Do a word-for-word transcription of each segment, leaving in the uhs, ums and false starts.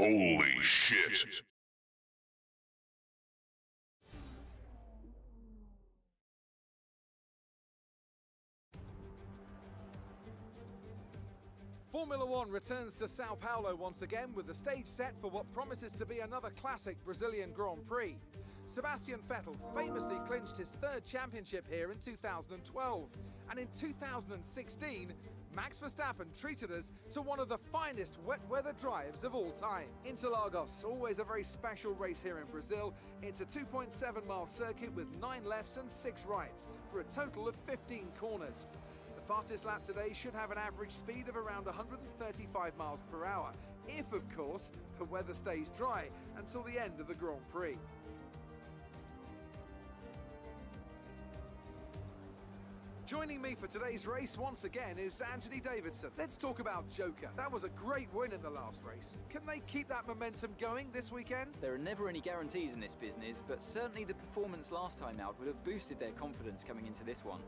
Holy shit! Formula One returns to Sao Paulo once again with the stage set for what promises to be another classic Brazilian Grand Prix. Sebastian Vettel famously clinched his third championship here in two thousand twelve, and in two thousand sixteen, Max Verstappen treated us to one of the finest wet weather drives of all time. Interlagos, always a very special race here in Brazil. It's a two point seven mile circuit with nine lefts and six rights, for a total of fifteen corners. The fastest lap today should have an average speed of around one hundred thirty-five miles per hour, if of course the weather stays dry until the end of the Grand Prix. Joining me for today's race once again is Anthony Davidson. Let's talk about Joker. That was a great win in the last race. Can they keep that momentum going this weekend? There are never any guarantees in this business, but certainly the performance last time out would have boosted their confidence coming into this one.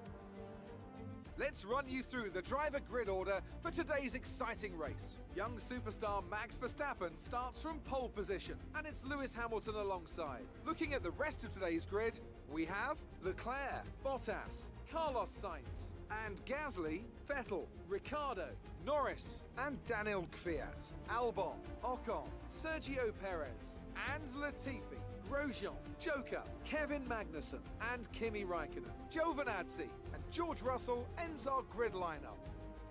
Let's run you through the driver grid order for today's exciting race. Young superstar Max Verstappen starts from pole position, and it's Lewis Hamilton alongside. Looking at the rest of today's grid, we have Leclerc, Bottas, Carlos Sainz, and Gasly, Vettel, Ricardo, Norris, and Daniil Kvyat, Albon, Ocon, Sergio Perez, and Latifi, Grosjean, Joker, Kevin Magnussen, and Kimi Raikkonen, Giovinazzi, and George Russell ends our grid lineup.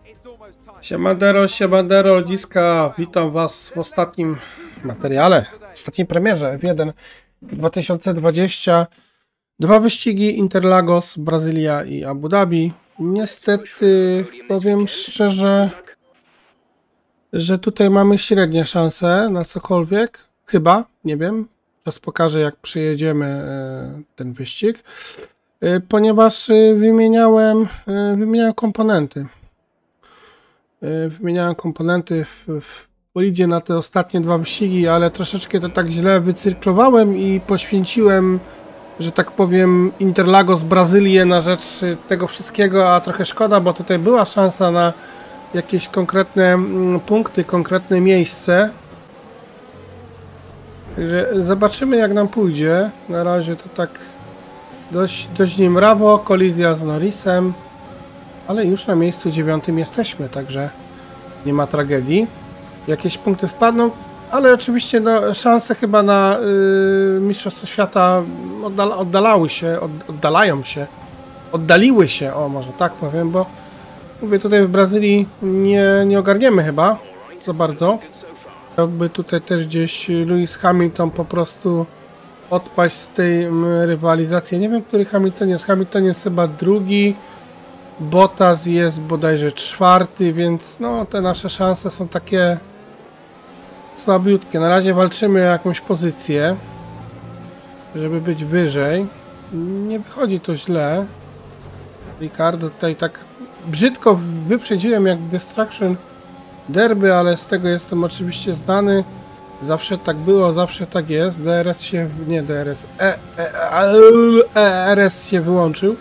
It's almost time. Siemandero, siemandero, ludziska, witam was w ostatnim materiale, w ostatniej premierze F jeden dwa tysiące dwadzieścia. Dwa wyścigi, Interlagos, Brazylia i Abu Dhabi. Niestety, powiem szczerze, że tutaj mamy średnie szanse na cokolwiek. Chyba, nie wiem. Czas pokażę, jak przejedziemy ten wyścig. Ponieważ wymieniałem, wymieniałem komponenty. Wymieniałem komponenty w, w bolidzie na te ostatnie dwa wyścigi, ale troszeczkę to tak źle wycyrklowałem i poświęciłem, że tak powiem, Interlagos, Brazylię na rzecz tego wszystkiego, a trochę szkoda, bo tutaj była szansa na jakieś konkretne punkty, konkretne miejsce. Także zobaczymy, jak nam pójdzie. Na razie to tak dość, dość niemrawo, kolizja z Norrisem, ale już na miejscu dziewiątym jesteśmy, także nie ma tragedii. Jakieś punkty wpadną, ale oczywiście no, szanse chyba na y, Mistrzostwo Świata oddala, oddalały się, od, oddalają się, oddaliły się, o może tak powiem, bo mówię, tutaj w Brazylii nie, nie ogarniemy chyba za bardzo. Chciałby tutaj też gdzieś Lewis Hamilton po prostu odpaść z tej rywalizacji. Nie wiem, który Hamilton jest. Hamilton jest chyba drugi, Bottas jest bodajże czwarty, więc no te nasze szanse są takie słabiutkie. Na razie walczymy o jakąś pozycję, żeby być wyżej. Nie wychodzi to źle. Ricardo tutaj tak brzydko wyprzedziłem jak Destruction Derby, ale z tego jestem oczywiście znany. Zawsze tak było, zawsze tak jest. D R S się... nie D R S... E, e, a, E R S się wyłączył.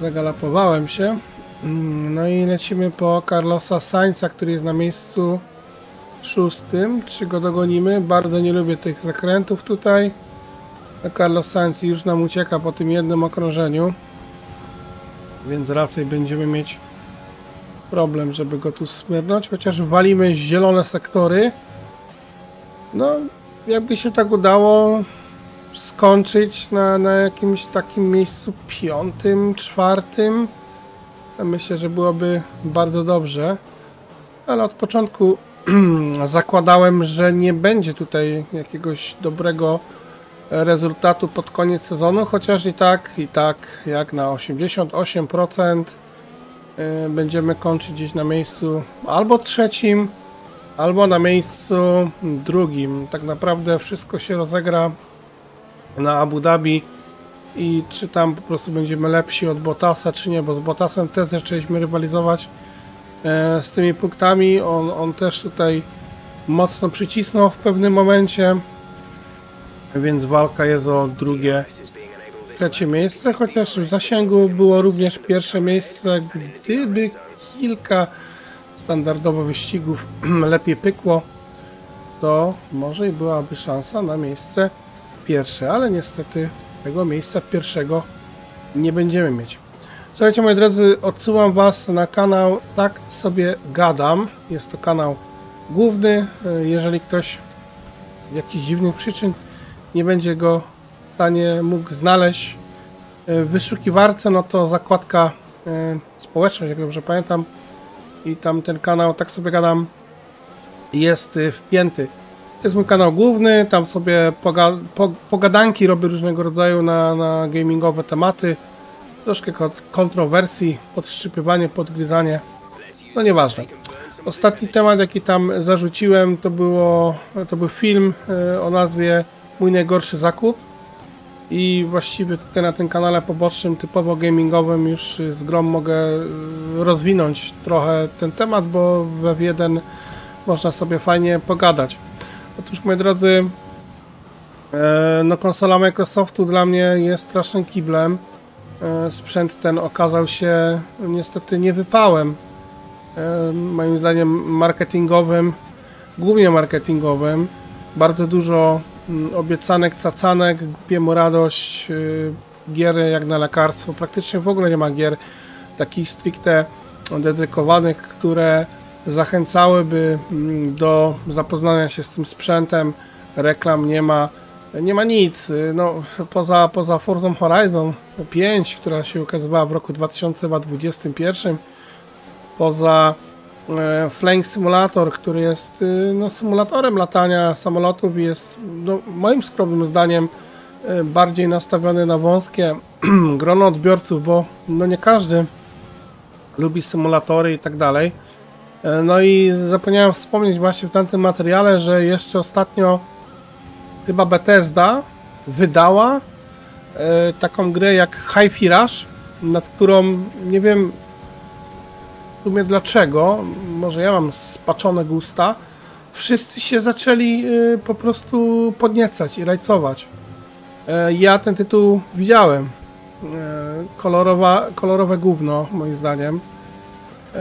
Zagalopowałem się. No i lecimy po Carlosa Sainza, który jest na miejscu szóstym. Czy go dogonimy? Bardzo nie lubię tych zakrętów tutaj. Carlos Sainz już nam ucieka po tym jednym okrążeniu, więc raczej będziemy mieć problem, żeby go tu smyrnąć, chociaż walimy zielone sektory. No, jakby się tak udało skończyć na, na jakimś takim miejscu piątym, czwartym, myślę, że byłoby bardzo dobrze, ale od początku zakładałem, że nie będzie tutaj jakiegoś dobrego rezultatu pod koniec sezonu, chociaż i tak, i tak jak na osiemdziesiąt osiem procent będziemy kończyć gdzieś na miejscu albo trzecim, albo na miejscu drugim. Tak naprawdę wszystko się rozegra na Abu Dhabi i czy tam po prostu będziemy lepsi od Bottasa, czy nie, bo z Bottasem też zaczęliśmy rywalizować z tymi punktami. On, on też tutaj mocno przycisnął w pewnym momencie, więc walka jest o drugie, trzecie miejsce, chociaż w zasięgu było również pierwsze miejsce, gdyby kilka standardowo wyścigów lepiej pykło. to może i byłaby szansa na miejsce pierwsze, ale niestety tego miejsca pierwszego nie będziemy mieć. Słuchajcie, moi drodzy, odsyłam Was na kanał Tak Sobie Gadam. Jest to kanał główny. Jeżeli ktoś z jakichś dziwnych przyczyn nie będzie go w stanie mógł znaleźć w wyszukiwarce, no to zakładka społeczność, jak dobrze pamiętam, i tam ten kanał Tak Sobie Gadam jest wpięty. To jest mój kanał główny, tam sobie poga po pogadanki robię różnego rodzaju na, na gamingowe tematy. Troszkę kontrowersji, podszczypywanie, podgryzanie, no nieważne. Ostatni temat, jaki tam zarzuciłem, to, było, to był film o nazwie Mój Najgorszy Zakup. I właściwie tutaj na tym kanale pobocznym, typowo gamingowym, już z grą mogę rozwinąć trochę ten temat, bo w F jeden można sobie fajnie pogadać. Otóż, moi drodzy, no konsola Microsoftu dla mnie jest strasznym kiblem. Sprzęt ten okazał się niestety niewypałem, moim zdaniem marketingowym, głównie marketingowym. Bardzo dużo obiecanek, cacanek, głupiemu radość, gier jak na lekarstwo. Praktycznie w ogóle nie ma gier takich stricte dedykowanych, które zachęcałyby do zapoznania się z tym sprzętem. Reklam nie ma. Nie ma nic, no, poza, poza Forza Horizon pięć, która się ukazywała w roku dwa tysiące dwudziestym pierwszym, poza e, Flying Simulator, który jest e, no, symulatorem latania samolotów i jest, no, moim skromnym zdaniem, e, bardziej nastawiony na wąskie grono odbiorców, bo no, nie każdy lubi symulatory i tak dalej. E, no i zapomniałem wspomnieć właśnie w tamtym materiale, że jeszcze ostatnio chyba Bethesda wydała e, taką grę jak Hi-Fi Rush, nad którą nie wiem w sumie dlaczego, może ja mam spaczone gusta, wszyscy się zaczęli e, po prostu podniecać i rajcować. E, ja ten tytuł widziałem. E, kolorowa, kolorowe gówno, moim zdaniem, e,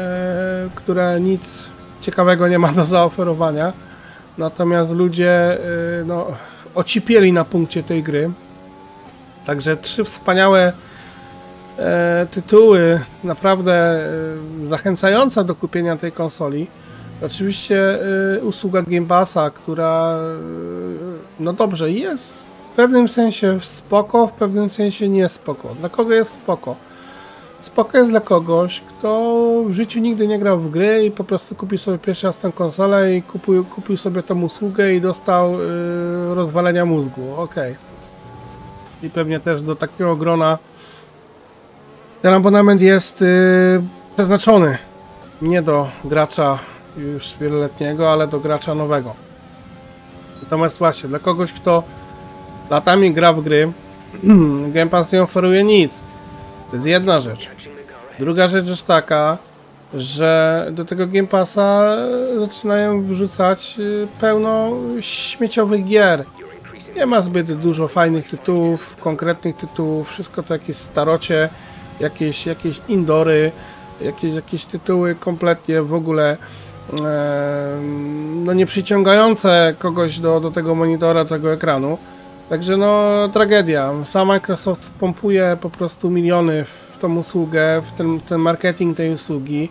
które nic ciekawego nie ma do zaoferowania. Natomiast ludzie e, no, ocipieli na punkcie tej gry. Także trzy wspaniałe e, tytuły, naprawdę e, zachęcające do kupienia tej konsoli. Oczywiście e, usługa Game Passa, która e, no dobrze, jest w pewnym sensie spoko, w pewnym sensie nie spoko. Dla kogo jest spoko? Spoko jest dla kogoś, kto w życiu nigdy nie grał w gry i po prostu kupił sobie pierwszy raz tę konsolę i kupił, kupił sobie tą usługę i dostał yy, rozwalenia mózgu. Okej. I pewnie też do takiego grona ten abonament jest yy, przeznaczony. Nie do gracza już wieloletniego, ale do gracza nowego. Natomiast właśnie, dla kogoś, kto latami gra w gry, Game Pass nie oferuje nic. To jest jedna rzecz. Druga rzecz jest taka, że do tego Game Passa zaczynają wrzucać pełno śmieciowych gier. Nie ma zbyt dużo fajnych tytułów, konkretnych tytułów, wszystko to jakieś starocie, jakieś, jakieś indory, jakieś, jakieś tytuły kompletnie w ogóle e, no nie przyciągające kogoś do, do tego monitora, tego ekranu. Także no tragedia. Sam Microsoft pompuje po prostu miliony w tą usługę, w ten, ten marketing tej usługi,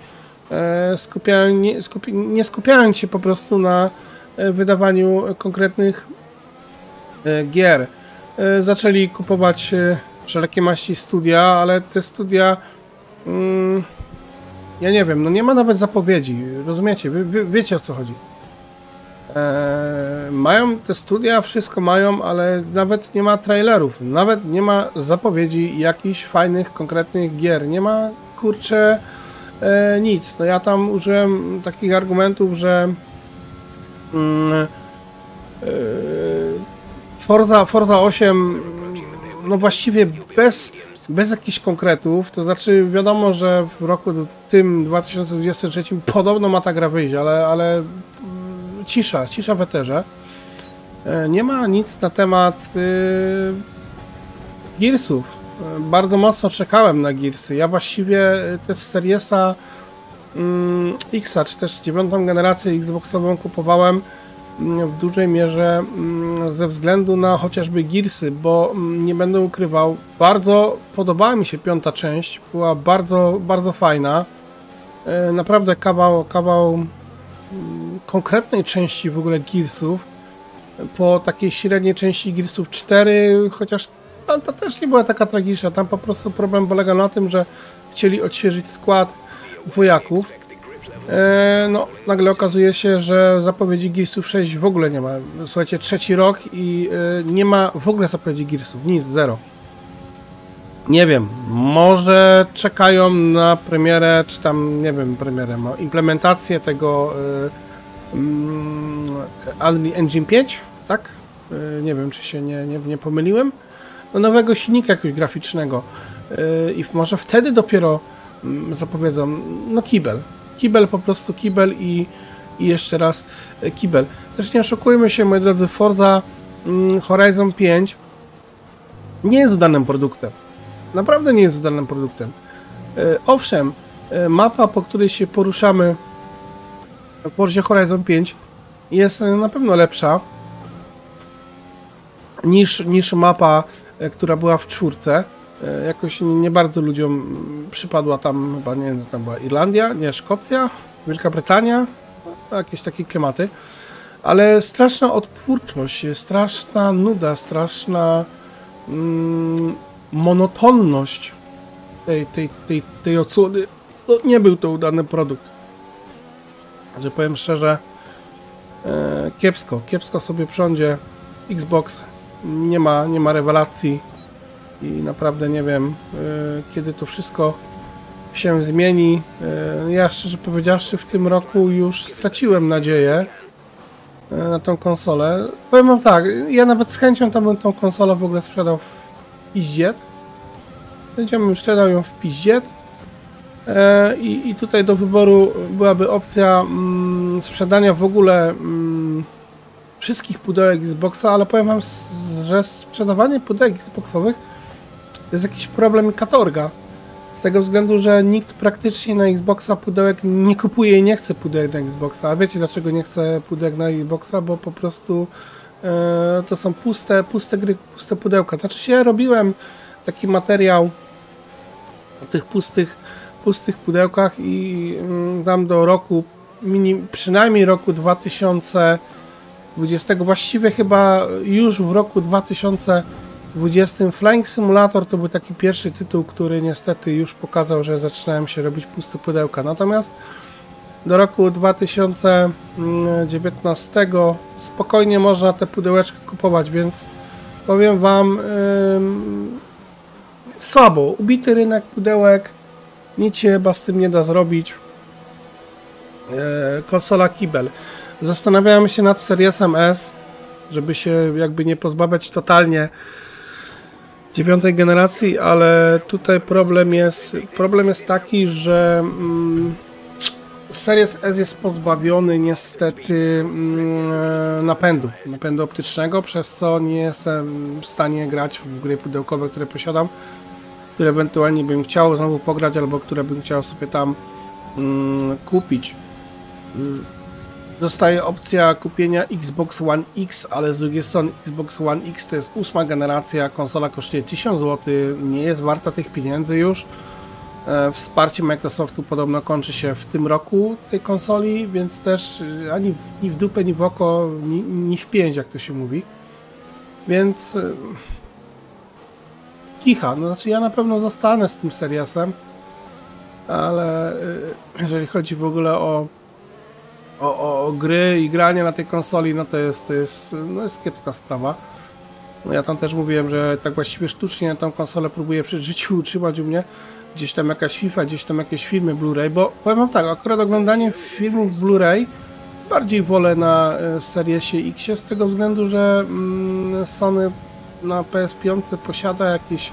e, skupiają, nie, skupi, nie skupiając się po prostu na e, wydawaniu konkretnych e, gier. E, zaczęli kupować e, wszelkie maści studia, ale te studia, mm, ja nie wiem, no nie ma nawet zapowiedzi, rozumiecie, wy, wy, wiecie o co chodzi. Eee, mają te studia, wszystko mają, ale nawet nie ma trailerów, nawet nie ma zapowiedzi jakichś fajnych, konkretnych gier, nie ma, kurczę, e, nic. No ja tam użyłem takich argumentów, że mm, e, Forza, Forza osiem no właściwie bez, bez jakichś konkretów, to znaczy wiadomo, że w roku tym dwa tysiące dwudziestym trzecim podobno ma ta gra wyjść, ale, ale cisza, cisza w eterze. Nie ma nic na temat yy, Gearsów. Bardzo mocno czekałem na Gearsy. Ja właściwie też Seriesa yy, X, czy też dziewiątą generację Xboxową kupowałem w dużej mierze ze względu na chociażby Gearsy, bo nie będę ukrywał, bardzo podobała mi się piąta część, była bardzo, bardzo fajna. Naprawdę kawał, kawał konkretnej części w ogóle Gearsów, po takiej średniej części Gearsów cztery, chociaż tam ta też nie była taka tragiczna, tam po prostu problem polegał na tym, że chcieli odświeżyć skład wojaków. E, no, nagle okazuje się, że zapowiedzi Gearsów sześć w ogóle nie ma. Słuchajcie, trzeci rok i e, nie ma w ogóle zapowiedzi Gearsów, nic, zero. Nie wiem, może czekają na premierę, czy tam, nie wiem, premierę, no, implementację tego y, y, Unreal Engine pięć, tak? Y, nie wiem, czy się nie, nie, nie pomyliłem. No, nowego silnika jakiegoś graficznego y, i może wtedy dopiero y, zapowiedzą, no kibel. Kibel, po prostu kibel i, i jeszcze raz kibel. Też nie oszukujmy się, moi drodzy, Forza y, Horizon pięć nie jest udanym produktem. Naprawdę nie jest udanym produktem. Yy, owszem, yy, mapa, po której się poruszamy w Forzie Horizon pięć jest yy, na pewno lepsza niż, niż mapa, yy, która była w czwórce. Yy, jakoś nie, nie bardzo ludziom przypadła tam, chyba nie wiem, tam była Irlandia, nie, Szkocja, Wielka Brytania, no, jakieś takie klimaty. Ale straszna odtwórczość, straszna nuda, straszna... Yy, monotonność tej, tej, tej, tej odsłony, no, nie był to udany produkt. Że powiem szczerze, e, kiepsko, kiepsko sobie prządzie Xbox, nie ma, nie ma rewelacji i naprawdę nie wiem, e, kiedy to wszystko się zmieni. E, ja szczerze powiedziawszy, w tym roku już straciłem nadzieję e, na tą konsolę. Powiem wam tak, ja nawet z chęcią tam bym tą konsolę w ogóle sprzedał w piździet. Będziemy sprzedał ją w piździet. E, i, I tutaj do wyboru byłaby opcja mm, sprzedania w ogóle mm, wszystkich pudełek Xboxa, ale powiem wam, że sprzedawanie pudełek Xboxowych to jest jakiś problem i katorga. Z tego względu, że nikt praktycznie na Xboxa pudełek nie kupuje i nie chce pudełek na Xboxa. A wiecie dlaczego nie chce pudełek na Xboxa? Bo po prostu to są puste, puste gry, puste pudełka. Znaczy się ja robiłem taki materiał o tych pustych, pustych pudełkach i dam do roku, przynajmniej roku dwa tysiące dwudziestego, właściwie chyba już w roku dwa tysiące dwudziestym Flying Simulator to był taki pierwszy tytuł, który niestety już pokazał, że zaczynałem się robić puste pudełka. Natomiast do roku dwa tysiące dziewiętnastego spokojnie można te pudełeczki kupować, więc powiem wam, yy, słabo, ubity rynek pudełek, nic się chyba z tym nie da zrobić. Yy, konsola kibel. Zastanawiałem się nad Seriesem S, żeby się jakby nie pozbawiać totalnie dziewiątej generacji, ale tutaj problem jest, problem jest taki, że yy, Series S jest pozbawiony niestety napędu, napędu optycznego, przez co nie jestem w stanie grać w gry pudełkowe, które posiadam, które ewentualnie bym chciał znowu pograć, albo które bym chciał sobie tam mm, kupić. Zostaje opcja kupienia Xbox One X, ale z drugiej strony Xbox One X to jest ósma generacja, konsola kosztuje tysiąc złotych, nie jest warta tych pieniędzy już. Wsparcie Microsoftu podobno kończy się w tym roku tej konsoli, więc też ani w, ni w dupę, ni w oko, ni, ni w pięć, jak to się mówi. Więc kicha, no znaczy ja na pewno zostanę z tym Seriesem, ale jeżeli chodzi w ogóle o, o, o gry i granie na tej konsoli, no to jest, to jest, no jest kiepska sprawa. No ja tam też mówiłem, że tak właściwie sztucznie tą konsolę próbuję przy życiu utrzymać u mnie. Gdzieś tam jakaś FIFA, gdzieś tam jakieś filmy Blu-ray, bo powiem wam tak, akurat oglądanie filmów Blu-ray bardziej wolę na Seriesie X z tego względu, że mm, Sony na P S pięć posiada jakieś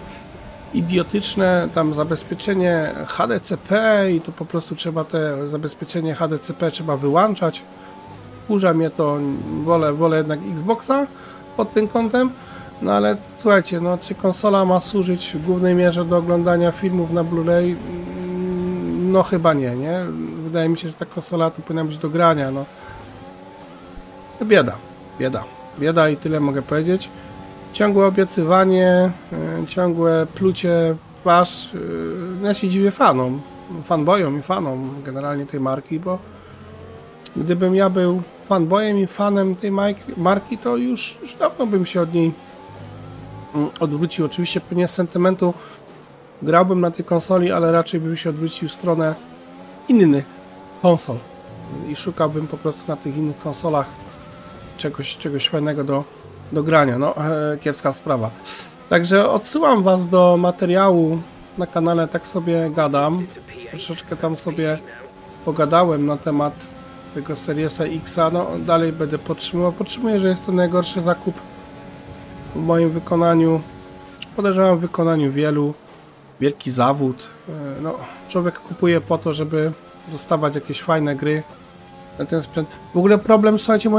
idiotyczne tam zabezpieczenie H D C P i to po prostu trzeba te zabezpieczenie H D C P trzeba wyłączać. Kurza mnie to, wolę, wolę jednak Xboxa pod tym kątem. No ale słuchajcie, no czy konsola ma służyć w głównej mierze do oglądania filmów na Blu-ray? No chyba nie, nie? Wydaje mi się, że ta konsola to powinna być do grania, no. To bieda, bieda, bieda i tyle mogę powiedzieć. Ciągłe obiecywanie, ciągłe plucie w twarz. Ja się dziwię fanom, fanboyom i fanom generalnie tej marki, bo gdybym ja był fanboyem i fanem tej marki, to już, już dawno bym się od niej odwrócił. Oczywiście pewnie z sentymentu grałbym na tej konsoli, ale raczej bym się odwrócił w stronę innych konsol i szukałbym po prostu na tych innych konsolach czegoś, czegoś fajnego do, do grania. No, e, kiepska sprawa. Także odsyłam was do materiału na kanale Tak Sobie Gadam. Troszeczkę tam sobie pogadałem na temat tego Seriesa X-a. No, dalej będę podtrzymywał. Podtrzymuję, że jest to najgorszy zakup w moim wykonaniu. Podejrzewam w wykonaniu wielu. Wielki zawód. No, człowiek kupuje po to, żeby dostawać jakieś fajne gry na ten sprzęt. W ogóle problem, słuchajcie,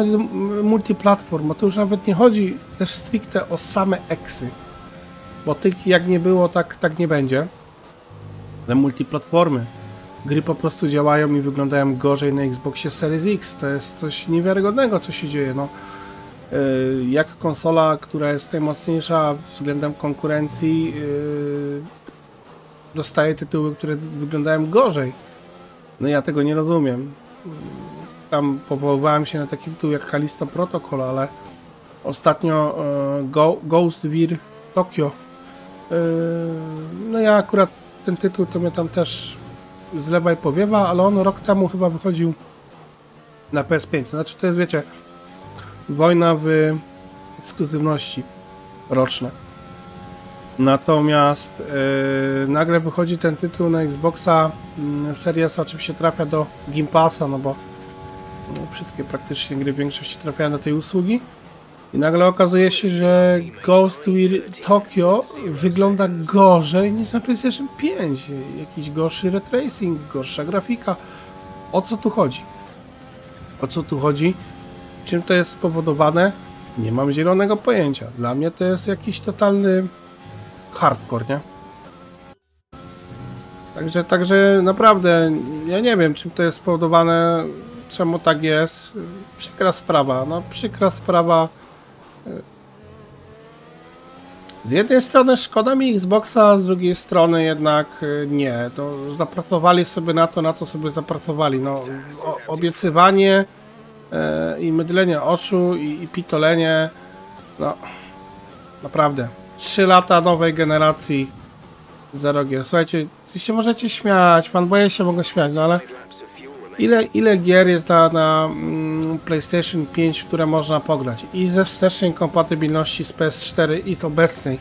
multiplatform, bo to już nawet nie chodzi też stricte o same eksy, bo tych jak nie było, tak, tak nie będzie. Ale multiplatformy. Gry po prostu działają i wyglądają gorzej na Xboxie Series X. To jest coś niewiarygodnego, co się dzieje. No, jak konsola, która jest najmocniejsza względem konkurencji, dostaje tytuły, które wyglądają gorzej. No ja tego nie rozumiem. Tam powoływałem się na taki tytuł jak Callisto Protocol, ale ostatnio e, Go, Ghost Wire Tokyo. E, no ja akurat ten tytuł to mnie tam też zlewa i powiewa, ale on rok temu chyba wychodził na P S pięć. Znaczy to jest, wiecie, wojna w ekskluzywności roczne. Natomiast yy, nagle wychodzi ten tytuł na Xboxa yy, Series, oczywiście trafia do Game Passa, no bo no, wszystkie praktycznie gry w większości trafiają do tej usługi i nagle okazuje się, że Ghost Wire Tokyo wygląda gorzej niż na PlayStation pięć. Jakiś gorszy retracing, gorsza grafika. O co tu chodzi? O co tu chodzi? Czym to jest spowodowane? Nie mam zielonego pojęcia. Dla mnie to jest jakiś totalny hardcore, nie? Także, także naprawdę ja nie wiem, czym to jest spowodowane, czemu tak jest. Przykra sprawa, no przykra sprawa. Z jednej strony szkoda mi Xboxa, z drugiej strony jednak nie. To zapracowali sobie na to, na co sobie zapracowali. No, obiecywanie e, i mydlenie oczu i, i pitolenie. No, naprawdę. trzy lata nowej generacji zero gier. Słuchajcie, się możecie śmiać, fanboye się mogą śmiać, no ale ile, ile gier jest na, na mm, PlayStation pięć, które można pograć? I ze wstecznej kompatybilności z P S cztery i z obecnej.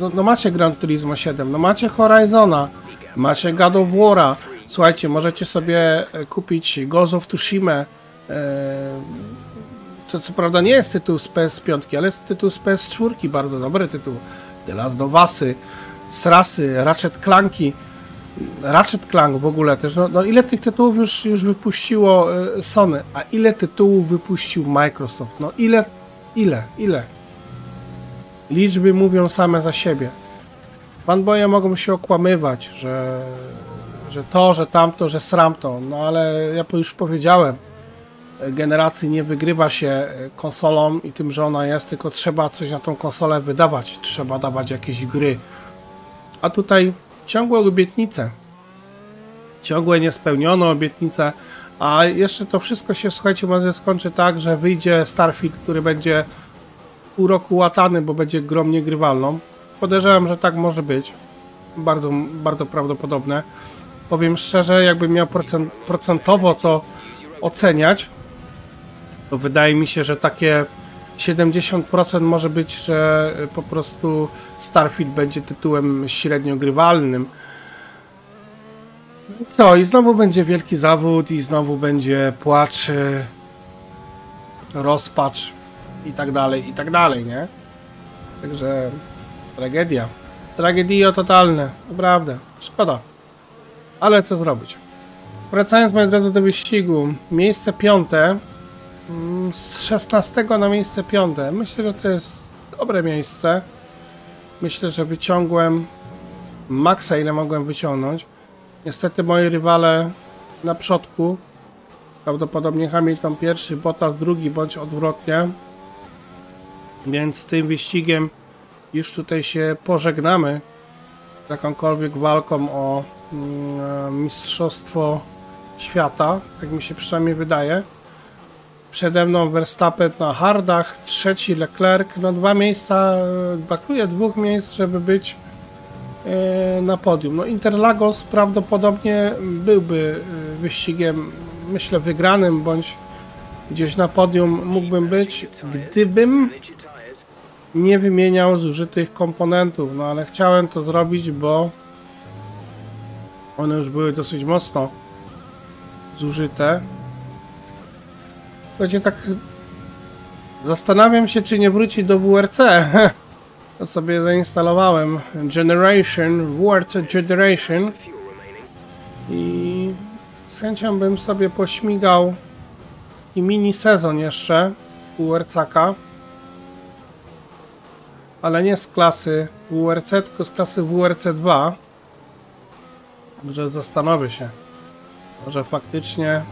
No, no macie Gran Turismo siedem, no macie Horizona, macie God of War'a. Słuchajcie, możecie sobie kupić Ghost of Tsushima. Yy, To co prawda nie jest tytuł z P S pięć, ale jest tytuł z P S cztery, bardzo dobry tytuł. The Last of Us, Srasy, Ratchet Clanki, Ratchet Clank w ogóle też. No, no ile tych tytułów już, już wypuściło Sony, a ile tytułów wypuścił Microsoft? No ile, ile, ile? Liczby mówią same za siebie. Fanboye mogą się okłamywać, że, że to, że tamto, że sramto, no ale ja już powiedziałem, generacji nie wygrywa się konsolą i tym, że ona jest, tylko trzeba coś na tą konsolę wydawać, trzeba dawać jakieś gry. A tutaj ciągłe obietnice, ciągłe niespełnione obietnice, a jeszcze to wszystko się, słuchajcie, może skończy tak, że wyjdzie Starfield, który będzie pół roku łatany, bo będzie grą niegrywalną. Podejrzewam, że tak może być. Bardzo, bardzo prawdopodobne. Powiem szczerze, jakbym miał procent, procentowo to oceniać, to wydaje mi się, że takie siedemdziesiąt procent może być, że po prostu Starfield będzie tytułem średnio grywalnym. Co? I znowu będzie wielki zawód i znowu będzie płacz, rozpacz i tak dalej, i tak dalej, nie? Także tragedia. Tragedia totalne. Naprawdę. Szkoda. Ale co zrobić? Wracając, moi drodzy, do wyścigu, miejsce piąte, z szesnastego na miejsce piąte. Myślę, że to jest dobre miejsce. Myślę, że wyciągłem maksa, ile mogłem wyciągnąć. Niestety moi rywale na przodku Prawdopodobnie Hamilton pierwszy, Bottas drugi, bądź odwrotnie. Więc z tym wyścigiem już tutaj się pożegnamy. Z jakąkolwiek walką o mistrzostwo świata. Tak mi się przynajmniej wydaje. Przede mną Verstappen na hardach, trzeci Leclerc. No dwa miejsca, brakuje dwóch miejsc, żeby być na podium. No Interlagos prawdopodobnie byłby wyścigiem, myślę, wygranym, bądź gdzieś na podium mógłbym być, gdybym nie wymieniał zużytych komponentów. No ale chciałem to zrobić, bo one już były dosyć mocno zużyte. Słuchajcie, tak zastanawiam się, czy nie wrócić do W R C. To sobie zainstalowałem Generation, W R C Generation i z chęcią bym sobie pośmigał i mini sezon jeszcze W R C-ka, ale nie z klasy W R C, tylko z klasy W R C dwa. Także zastanowię się, może faktycznie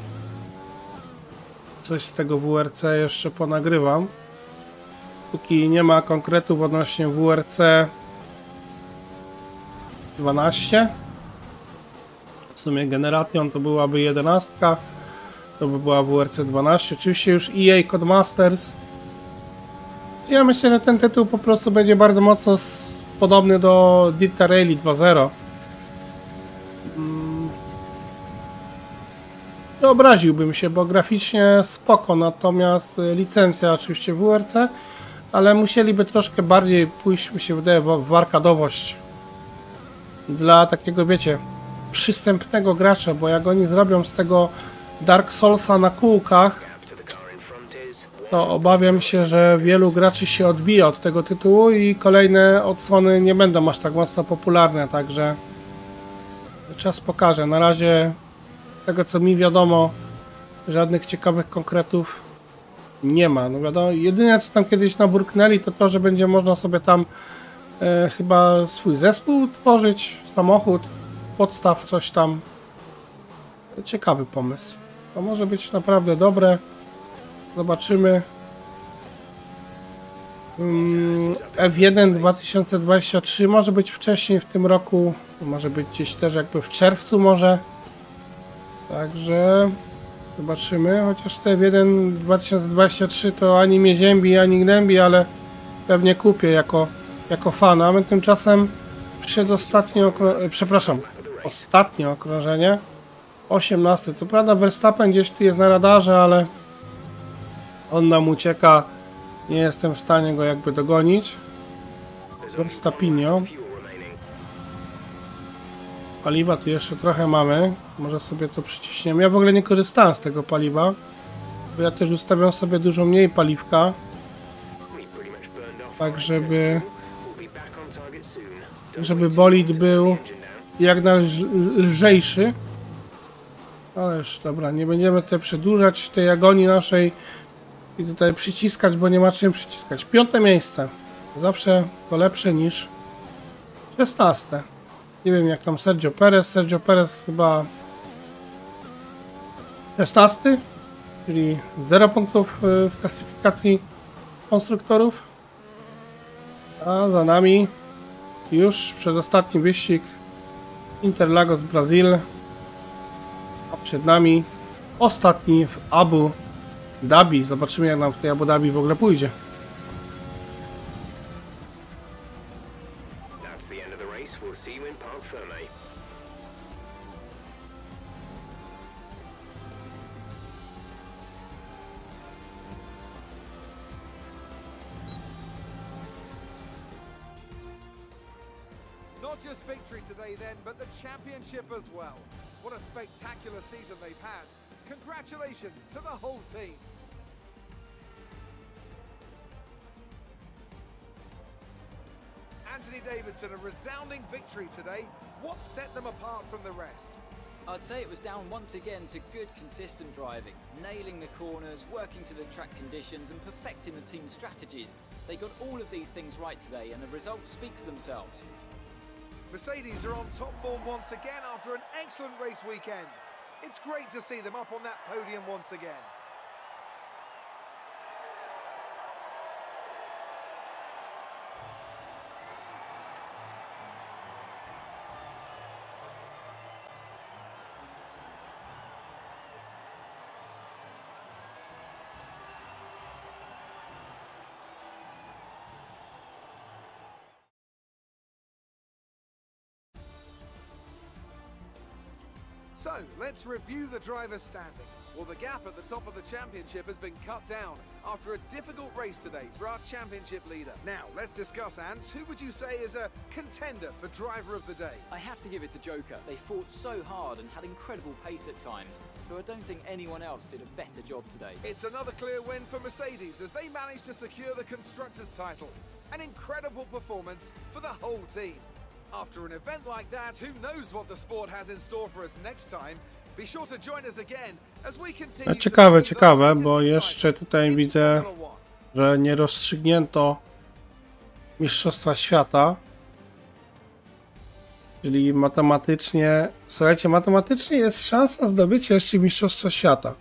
coś z tego W R C jeszcze ponagrywam. Póki nie ma konkretów odnośnie W R C dwanaście. W sumie generacją to byłaby jedenastka. To by była W R C dwanaście. Oczywiście już E A Codemasters. Ja myślę, że ten tytuł po prostu będzie bardzo mocno podobny do Dirt Rally dwa zero. Obraziłbym się, bo graficznie spoko, natomiast licencja oczywiście W R C, ale musieliby troszkę bardziej pójść, mi się wydaje, w arkadowość dla takiego, wiecie, przystępnego gracza, bo jak oni zrobią z tego Dark Soulsa na kółkach, to obawiam się, że wielu graczy się odbije od tego tytułu i kolejne odsłony nie będą aż tak mocno popularne, także czas pokaże. Na razie z tego co mi wiadomo, żadnych ciekawych konkretów nie ma. No wiadomo, jedyne co tam kiedyś naburknęli, to to, że będzie można sobie tam e, chyba swój zespół tworzyć, samochód, podstaw, coś tam. Ciekawy pomysł. To może być naprawdę dobre. Zobaczymy. Hmm, F jeden dwa tysiące dwadzieścia trzy może być wcześniej w tym roku. Może być gdzieś też jakby w czerwcu może. Także zobaczymy, chociaż te F jeden dwa tysiące dwadzieścia trzy to ani mnie ziębi, ani gnębi, ale pewnie kupię jako, jako fana. My tymczasem przedostatnie okrążenie, przepraszam, ostatnie okrążenie, osiemnaste. Co prawda Verstappen gdzieś tu jest na radarze, ale on nam ucieka, nie jestem w stanie go jakby dogonić. Verstappinio. Paliwa tu jeszcze trochę mamy, może sobie to przyciśniemy. Ja w ogóle nie korzystałem z tego paliwa, bo ja też ustawiam sobie dużo mniej paliwka, tak żeby żeby bolid był jak najlżejszy. Ale już dobra, nie będziemy tutaj przedłużać tej agonii naszej i tutaj przyciskać, bo nie ma czym przyciskać. Piąte miejsce, zawsze to lepsze niż szesnaste. Nie wiem jak tam Sergio Perez, Sergio Perez chyba szesnasty, czyli zero punktów w klasyfikacji konstruktorów. A za nami już przedostatni wyścig Interlagos Brazil, a przed nami ostatni w Abu Dhabi. Zobaczymy jak nam w tej Abu Dhabi w ogóle pójdzie. Anthony Davidson, a resounding victory today. What set them apart from the rest? I'd say it was down once again to good, consistent driving, nailing the corners, working to the track conditions and perfecting the team's strategies. They got all of these things right today and the results speak for themselves. Mercedes are on top form once again after an excellent race weekend. It's great to see them up on that podium once again. So, let's review the driver's standings. Well, the gap at the top of the championship has been cut down after a difficult race today for our championship leader. Now, let's discuss, Ants. Who would you say is a contender for driver of the day? I have to give it to Joker. They fought so hard and had incredible pace at times, so I don't think anyone else did a better job today. It's another clear win for Mercedes as they managed to secure the Constructors' title. An incredible performance for the whole team. After an event like that, who knows what the sport has in store for us next time? Be sure to join us again as we continue. Ciekawe, ciekawe, bo jeszcze tutaj widzę, że nie rozstrzygnięto Mistrzostwa Świata. Czyli matematycznie, słuchajcie, matematycznie jest szansa zdobycia jeszcze Mistrzostwa Świata.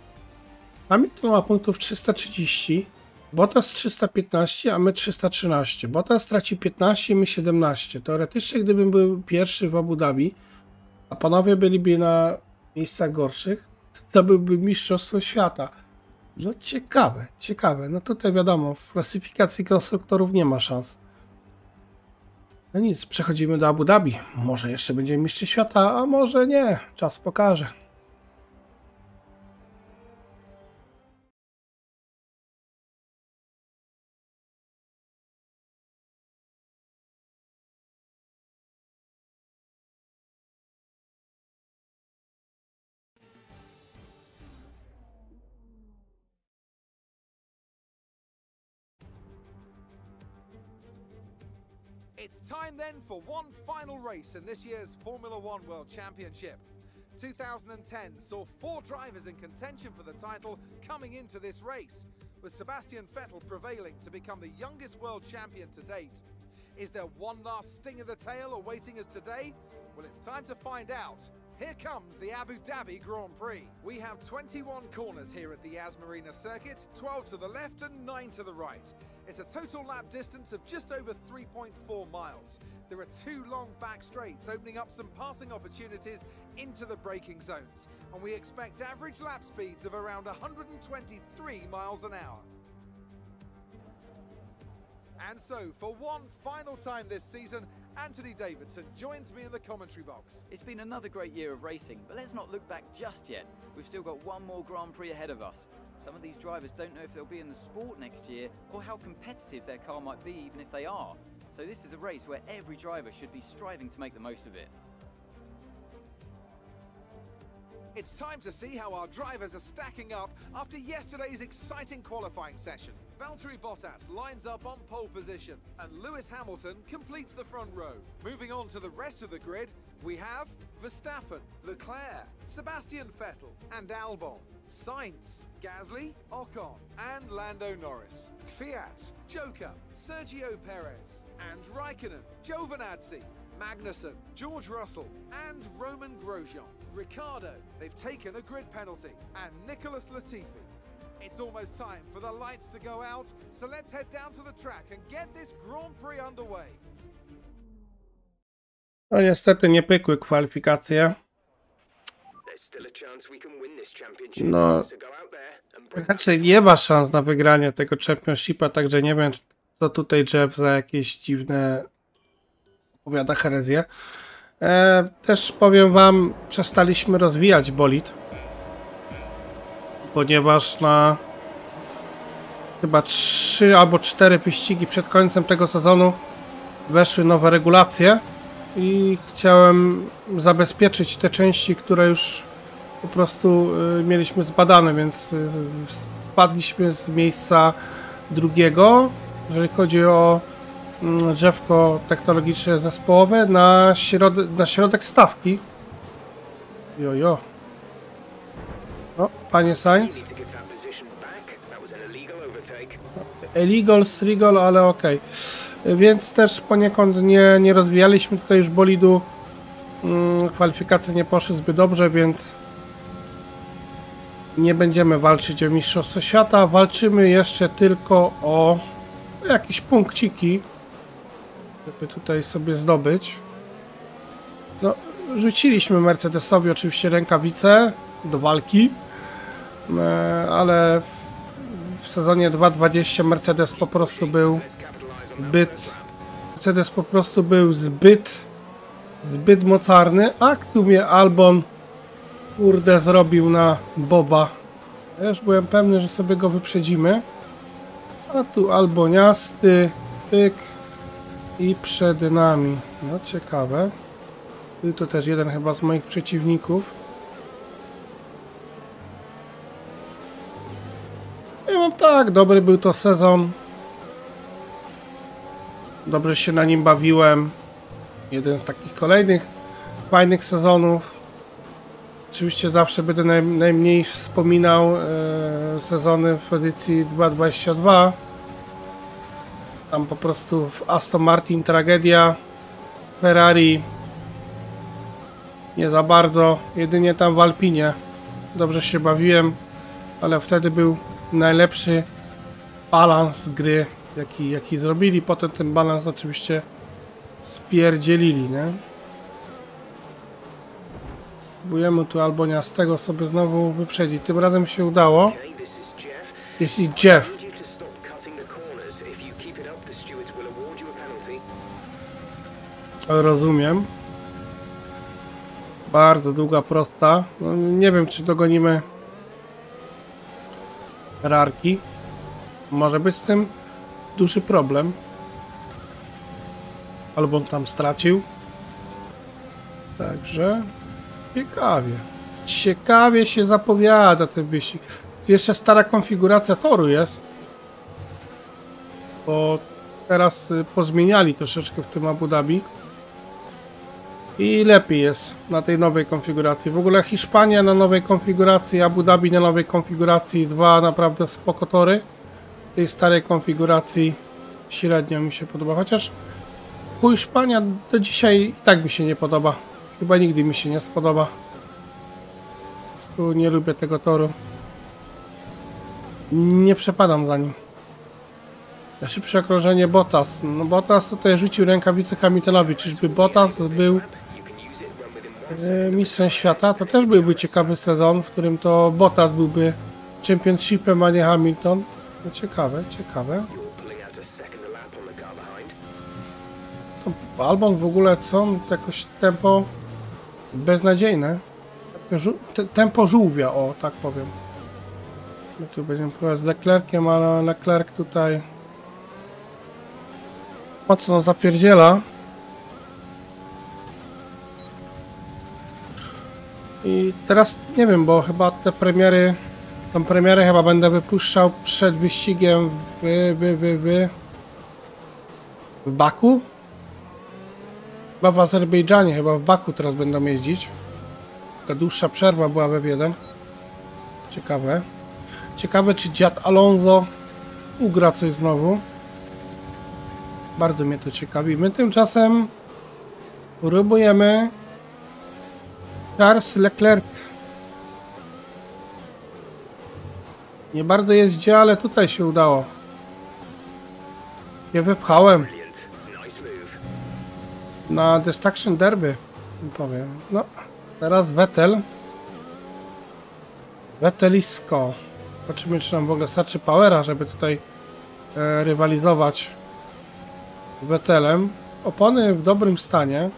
Hamilton ma punktów trzysta trzydzieści, Bottas trzysta piętnaście, a my trzysta trzynaście. Bottas traci piętnaście, my siedemnaście. Teoretycznie, gdybym był pierwszy w Abu Dhabi, a panowie byliby na miejscach gorszych, to byłby Mistrzostwo Świata. No ciekawe, ciekawe. No tutaj wiadomo, w klasyfikacji konstruktorów nie ma szans. No nic, przechodzimy do Abu Dhabi. Może jeszcze będziemy Mistrzem Świata, a może nie. Czas pokaże. It's time then for one final race in this year's Formula One World Championship. two thousand ten saw four drivers in contention for the title coming into this race, with Sebastian Vettel prevailing to become the youngest world champion to date. Is there one last sting of the tail awaiting us today? Well, it's time to find out. Here comes the Abu Dhabi Grand Prix. We have twenty-one corners here at the Yas Marina circuit, twelve to the left and nine to the right. It's a total lap distance of just over three point four miles. There are two long back straights opening up some passing opportunities into the braking zones. And we expect average lap speeds of around one hundred twenty-three miles an hour. And so, for one final time this season, Anthony Davidson joins me in the commentary box. It's been another great year of racing, but let's not look back just yet. We've still got one more Grand Prix ahead of us. Some of these drivers don't know if they'll be in the sport next year or how competitive their car might be, even if they are. So this is a race where every driver should be striving to make the most of it. It's time to see how our drivers are stacking up after yesterday's exciting qualifying session. Valtteri Bottas lines up on pole position and Lewis Hamilton completes the front row. Moving on to the rest of the grid, we have Verstappen, Leclerc, Sebastian Vettel and Albon, Sainz, Gasly, Ocon and Lando Norris, Kvyat, Joker, Sergio Perez and Raikkonen, Giovinazzi, Magnussen, George Russell and Roman Grosjean, Ricardo. They've taken a grid penalty, and Nicholas Latifi. It's almost time for the lights to go out, so let's head down to the track and get this Grand Prix underway. No niestety nie pykły kwalifikacje. No, raczej nie ma szans na wygranie tego championshipa, także nie wiem, co tutaj Jeff za jakieś dziwne opowiada herezję. E, też powiem wam, przestaliśmy rozwijać bolid, ponieważ na chyba trzy albo cztery wyścigi przed końcem tego sezonu weszły nowe regulacje i chciałem zabezpieczyć te części, które już po prostu y, mieliśmy zbadane, więc y, spadliśmy z miejsca drugiego, jeżeli chodzi o drzewko technologiczne zespołowe na, środ na środek stawki. Jojo. No, panie Sainz. Illegal, illegal, ale okej. Okay. Więc też poniekąd nie, nie rozwijaliśmy tutaj już bolidu. Kwalifikacje nie poszły zbyt dobrze, więc nie będziemy walczyć o Mistrzostwo Świata, walczymy jeszcze tylko o jakieś punkciki, żeby tutaj sobie zdobyć. No, rzuciliśmy Mercedesowi oczywiście rękawice do walki, ale w sezonie dwa tysiące dwudziestym Mercedes po prostu był zbyt Mercedes po prostu był zbyt zbyt mocarny, a tu mnie Albon kurde zrobił na boba. Ja już byłem pewny, że sobie go wyprzedzimy, a tu alboniasty pyk i przed nami. No ciekawe, był to też jeden chyba z moich przeciwników. Ja mam tak, dobry był to sezon, dobrze się na nim bawiłem, jeden z takich kolejnych fajnych sezonów. Oczywiście zawsze będę naj, najmniej wspominał e, sezony w edycji dwa dwadzieścia dwa. Tam po prostu w Aston Martin tragedia, Ferrari nie za bardzo, jedynie tam w Alpinie dobrze się bawiłem, ale wtedy był najlepszy balans gry, jaki, jaki zrobili. Potem ten balans oczywiście spierdzielili, nie? Próbujemy tu Albonia z tego sobie znowu wyprzedzić. Tym razem się udało. This is Jeff. Rozumiem. Bardzo długa, prosta. No, nie wiem, czy dogonimy Ferrari. Może być z tym duży problem. Albon tam stracił. Także... Ciekawie. Ciekawie się zapowiada ten wyścig. Jeszcze stara konfiguracja toru jest. Bo teraz pozmieniali troszeczkę w tym Abu Dhabi. I lepiej jest na tej nowej konfiguracji. W ogóle Hiszpania na nowej konfiguracji, Abu Dhabi na nowej konfiguracji. Dwa naprawdę spoko tory. Tej starej konfiguracji średnio mi się podoba. Chociaż Hiszpania do dzisiaj i tak mi się nie podoba. Chyba nigdy mi się nie spodoba. Po prostu nie lubię tego toru. Nie przepadam za nim. Szybsze okrążenie Bottas. No Bottas tutaj rzucił rękawice Hamiltonowi. Czyżby Bottas był e, mistrzem świata? To też byłby ciekawy sezon, w którym to Bottas byłby championshipem, a nie Hamilton. No ciekawe, ciekawe. Albon w ogóle co? Jakoś tempo beznadziejne. Tempo żółwia, o tak powiem. My tu będziemy próbować z Leclerciem, ale Leclerc tutaj mocno zapierdziela. I teraz nie wiem, bo chyba te premiery, tą premierę chyba będę wypuszczał przed wyścigiem w, w, w, w, w Baku. Chyba w Azerbejdżanie, chyba w Baku teraz będą jeździć. Ta dłuższa przerwa była we F jeden. Ciekawe. Ciekawe, czy dziad Alonso ugra coś znowu. Bardzo mnie to ciekawi. My tymczasem próbujemy Charles Leclerc. Nie bardzo jeździ, ale tutaj się udało. Nie wypchałem. Na Destruction Derby powiem. No, teraz Vettel. Vettelisko. Zobaczymy, czy nam w ogóle starczy powera, żeby tutaj e, rywalizować z Vettelem. Opony w dobrym stanie.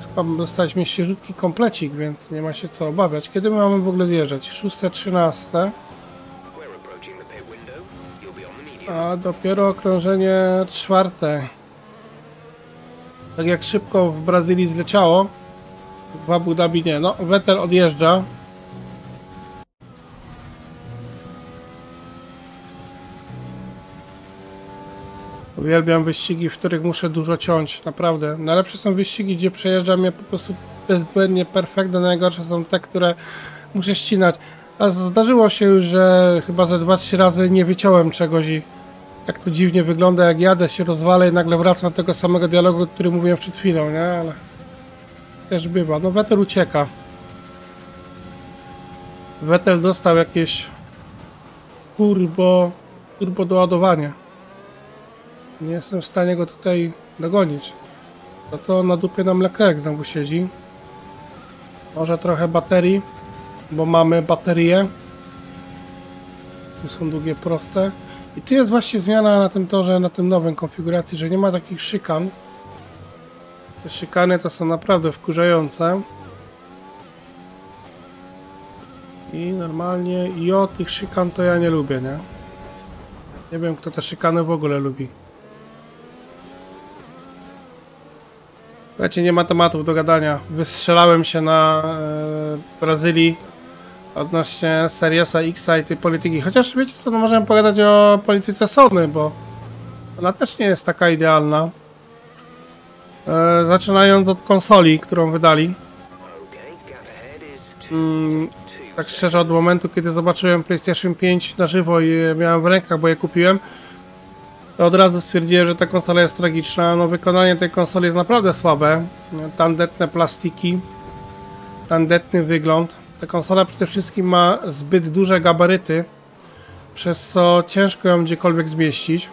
Chyba dostaliśmy świeżutki komplecik, więc nie ma się co obawiać. Kiedy my mamy w ogóle zjeżdżać? szósta, trzynasta. A dopiero okrążenie czwarte. Tak jak szybko w Brazylii zleciało, w Abu Dhabi nie. No, Vettel odjeżdża. Uwielbiam wyścigi, w których muszę dużo ciąć, naprawdę. Najlepsze są wyścigi, gdzie przejeżdżam je po prostu bezbłędnie, perfektne. Najgorsze są te, które muszę ścinać. A zdarzyło się już, że chyba ze dwa trzy razy nie wyciąłem czegoś i... Jak to dziwnie wygląda, jak jadę, się rozwalę i nagle wracam do tego samego dialogu, który mówiłem przed chwilą, nie? Ale też bywa. No Vettel ucieka. Vettel dostał jakieś turbo, turbo doładowanie. Nie jestem w stanie go tutaj dogonić. No to na dupie nam Leclerc znowu siedzi. Może trochę baterii, bo mamy baterie. Tu są długie, proste. I tu jest właśnie zmiana na tym torze, na tym nowym konfiguracji, że nie ma takich szykan. Te szykany to są naprawdę wkurzające. I normalnie, i o tych szykan to ja nie lubię, nie? Nie wiem, kto te szykany w ogóle lubi. Słuchajcie, nie ma tematów do gadania. Wystrzelałem się na e, Brazylii odnośnie Seriesa X i tej polityki. Chociaż wiecie co, no możemy pogadać o polityce Sony, bo ona też nie jest taka idealna. E, zaczynając od konsoli, którą wydali. Mm, tak szczerze, od momentu, kiedy zobaczyłem PlayStation pięć na żywo i miałem w rękach, bo je kupiłem, to od razu stwierdziłem, że ta konsola jest tragiczna. No, wykonanie tej konsoli jest naprawdę słabe. Tandetne plastiki, tandetny wygląd. Ta konsola przede wszystkim ma zbyt duże gabaryty, przez co ciężko ją gdziekolwiek zmieścić.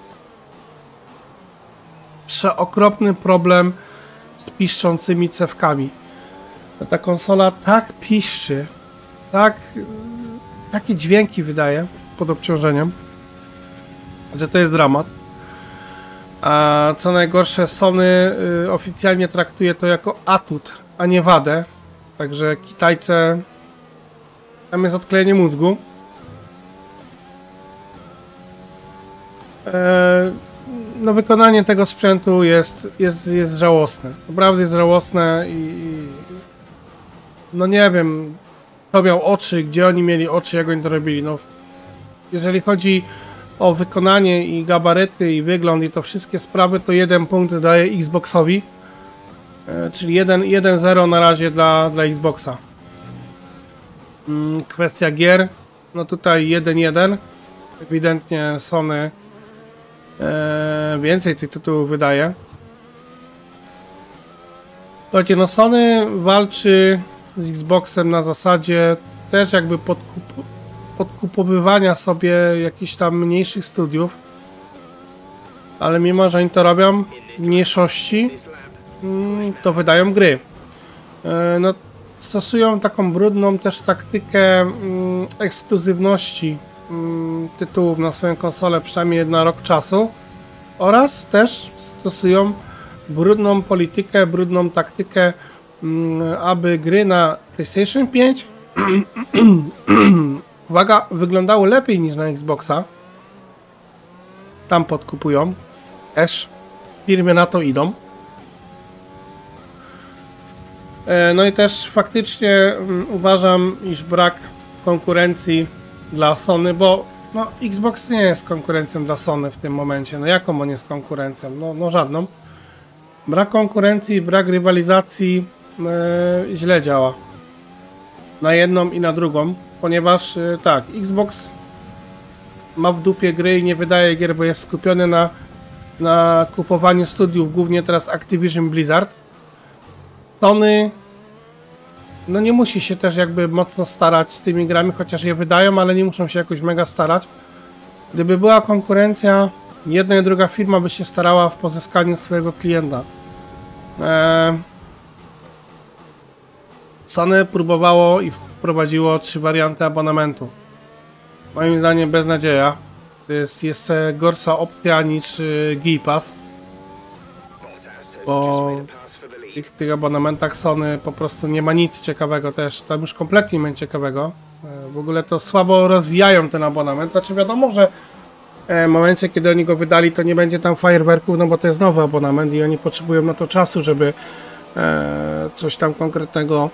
Przeokropny problem z piszczącymi cewkami. Ta konsola tak piszczy, tak, takie dźwięki wydaje pod obciążeniem, że to jest dramat. A co najgorsze, Sony oficjalnie traktuje to jako atut, a nie wadę. Także Kitajce, tam jest odklejenie mózgu. Eee, no wykonanie tego sprzętu jest, jest, jest żałosne. Naprawdę jest żałosne i, i... No nie wiem, kto miał oczy, gdzie oni mieli oczy, jak oni to robili. No, jeżeli chodzi o wykonanie i gabaryty i wygląd i to wszystkie sprawy, to jeden punkt daje Xboxowi, e, czyli jeden zero na razie dla, dla Xboxa. Kwestia gier, no tutaj jeden jeden, ewidentnie Sony e, więcej tych tytułów wydaje. Słuchajcie, no Sony walczy z Xboxem na zasadzie też jakby podkup, podkupowywania sobie jakichś tam mniejszych studiów, ale mimo że oni to robią w mniejszości, to wydają gry. E, no, stosują taką brudną też taktykę mm, ekskluzywności mm, tytułów na swoją konsolę przynajmniej na rok czasu, oraz też stosują brudną politykę, brudną taktykę, mm, aby gry na PlayStation pięć uwaga, wyglądały lepiej niż na Xboxa. Tam podkupują, też firmy na to idą. No i też faktycznie uważam, iż brak konkurencji dla Sony, bo no, Xbox nie jest konkurencją dla Sony w tym momencie. No jaką on jest konkurencją? No, no żadną. Brak konkurencji, brak rywalizacji yy, źle działa. Na jedną i na drugą, ponieważ yy, tak, Xbox ma w dupie gry i nie wydaje gier, bo jest skupiony na, na kupowaniu studiów, głównie teraz Activision Blizzard. Sony no nie musi się też jakby mocno starać z tymi grami, chociaż je wydają, ale nie muszą się jakoś mega starać. Gdyby była konkurencja, jedna i druga firma by się starała w pozyskaniu swojego klienta. Eee, Sony próbowało i wprowadziło trzy warianty abonamentu. Moim zdaniem beznadzieja. To jest jeszcze gorsza opcja niż y, Game Pass. Bo w tych abonamentach Sony po prostu nie ma nic ciekawego też, tam już kompletnie nie ma ciekawego. W ogóle to słabo rozwijają ten abonament, znaczy wiadomo, że w momencie, kiedy oni go wydali, to nie będzie tam fajerwerków, no bo to jest nowy abonament i oni potrzebują na to czasu, żeby coś tam konkretnego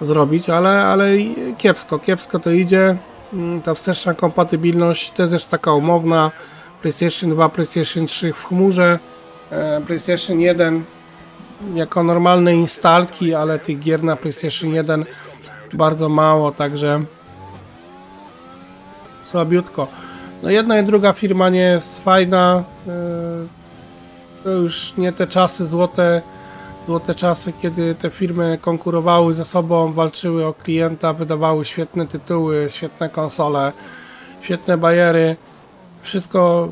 zrobić, ale, ale kiepsko, kiepsko to idzie. Ta wsteczna kompatybilność to jest też taka umowna, PlayStation dwa, PlayStation trzy w chmurze, PlayStation jeden jako normalne instalki, ale tych gier na PlayStation jeden bardzo mało, także słabiutko. No jedna i druga firma nie jest fajna, to już nie te czasy złote Było te czasy, kiedy te firmy konkurowały ze sobą, walczyły o klienta, wydawały świetne tytuły, świetne konsole, świetne bajery. Wszystko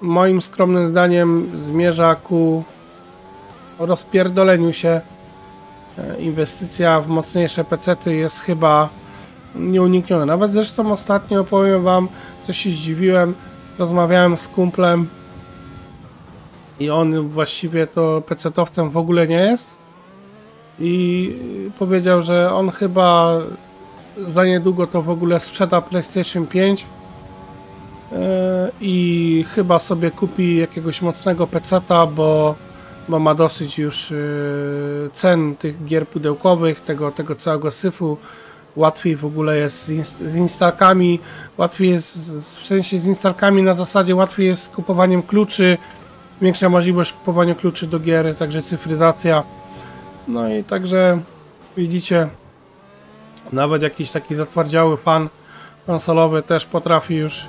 moim skromnym zdaniem zmierza ku rozpierdoleniu się. Inwestycja w mocniejsze pecety jest chyba nieunikniona. Nawet zresztą ostatnio, opowiem wam, coś się zdziwiłem, rozmawiałem z kumplem i on właściwie to pecetowcem w ogóle nie jest i powiedział, że on chyba za niedługo to w ogóle sprzeda PlayStation pięć i chyba sobie kupi jakiegoś mocnego peceta, bo, bo ma dosyć już cen tych gier pudełkowych, tego, tego całego syfu. Łatwiej w ogóle jest z instalkami, łatwiej jest w sensie z instalkami na zasadzie łatwiej jest z kupowaniem kluczy, większa możliwość kupowania kluczy do gier, także cyfryzacja. No i także widzicie, nawet jakiś taki zatwardziały fan konsolowy też potrafi już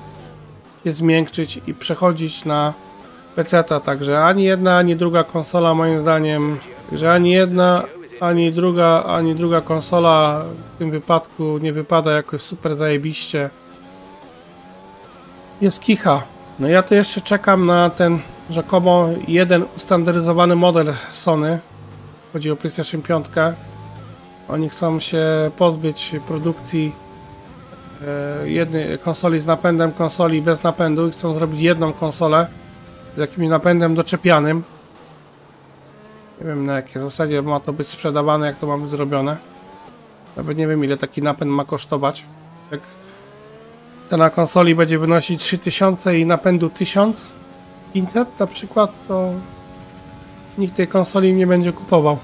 się zmiękczyć i przechodzić na peceta, także ani jedna, ani druga konsola moim zdaniem, że ani jedna, ani druga, ani druga konsola w tym wypadku nie wypada jakoś super zajebiście. Jest kicha. No ja tu jeszcze czekam na ten rzekomo jeden ustandaryzowany model Sony. Chodzi o PlayStation pięć. Oni chcą się pozbyć produkcji jednej konsoli z napędem, konsoli bez napędu i chcą zrobić jedną konsolę z jakimś napędem doczepianym. Nie wiem na jakiej zasadzie ma to być sprzedawane, jak to ma być zrobione. Nawet nie wiem ile taki napęd ma kosztować. Jak cena konsoli będzie wynosić trzy tysiące i napędu tysiąc pięćset na przykład, to nikt tej konsoli nie będzie kupował.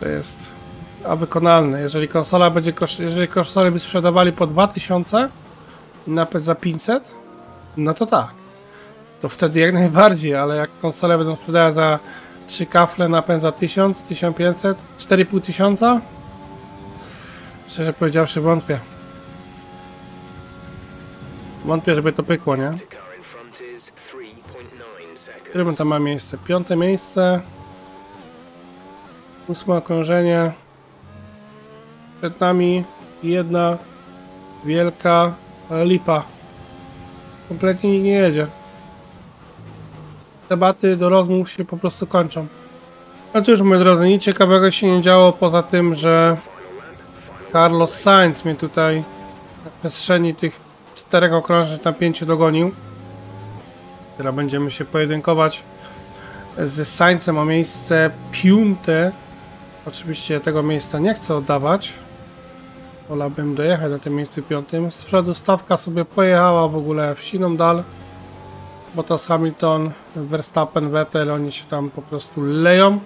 To jest a wykonalne. Jeżeli konsola będzie, jeżeli konsole by sprzedawali po dwa tysiące i napęd za pięćset, no to tak. To wtedy jak najbardziej, ale jak konsole będą sprzedawać za trzy kafle, napęd za tysiąc, tysiąc pięćset, cztery i pół tysiąca? Szczerze powiedziawszy wątpię. Wątpię, żeby to pykło, nie? Którym to ma miejsce? Piąte miejsce. Ósme okrążenie. Przed nami jedna wielka lipa. Kompletnie nikt nie jedzie. Debaty do rozmów się po prostu kończą. No cóż, moi drodzy, nic ciekawego się nie działo poza tym, że Carlos Sainz mnie tutaj na przestrzeni tych czterech okrążeń na pięciu dogonił. Teraz będziemy się pojedynkować z Sainzem o miejsce piąte. Oczywiście tego miejsca nie chcę oddawać. Wolałbym dojechać na tym miejscu piątym. Z przodu stawka sobie pojechała w ogóle w siną dal. Bottas, Hamilton, Verstappen, Vettel, oni się tam po prostu leją.